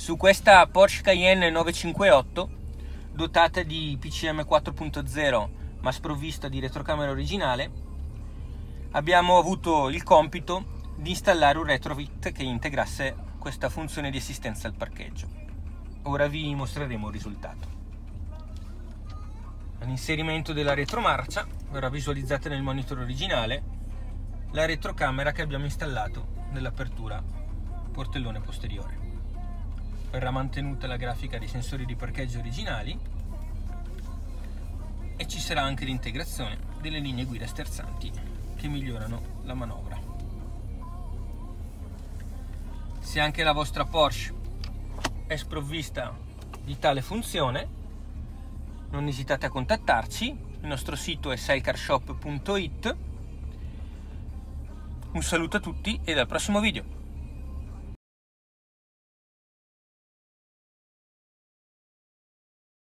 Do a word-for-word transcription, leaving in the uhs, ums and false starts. su questa Porsche Cayenne nove cinquantotto, dotata di P C M quattro punto zero ma sprovvista di retrocamera originale, abbiamo avuto il compito di installare un retrovit che integrasse questa funzione di assistenza al parcheggio. Ora vi mostreremo il risultato. All'inserimento della retromarcia verrà visualizzata nel monitor originale la retrocamera che abbiamo installato nell'apertura portellone posteriore. Verrà mantenuta la grafica dei sensori di parcheggio originali e ci sarà anche l'integrazione delle linee guida sterzanti che migliorano la manovra. Se anche la vostra Porsche è sprovvista di tale funzione, non esitate a contattarci, il nostro sito è saelcarshop punto it. Un saluto a tutti e al prossimo video!